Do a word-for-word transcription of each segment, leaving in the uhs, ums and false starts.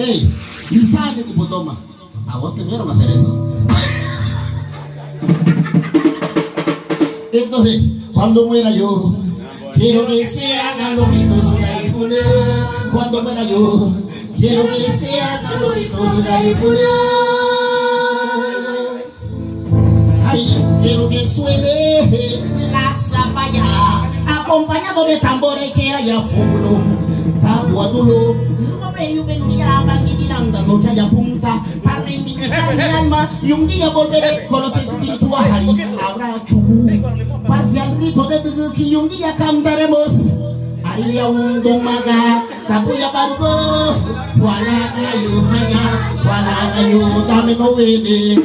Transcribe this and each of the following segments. Hey, Lisaño Cupotoma, a vos te vieron hacer eso. Entonces, cuando muera yo, quiero que se hagan los ritos del funeral. Cuando muera yo, quiero que se hagan los ritos del funeral. Ay, quiero que suene la zapalla, acompañado de tambores que haya fuego, tabuadulo, no melodía, banditiranda, no que haya punta, para reivindicar mi alma y un día volveré con los espirituales. Habrá chubú, parte al rito de Buguki y un día cantaremos. Haría un domaga, tapuya barbo, gualaga yuhaya, gualaga yudame no vede. No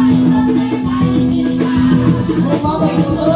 hay problema, I want to go.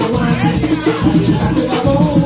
I want to go.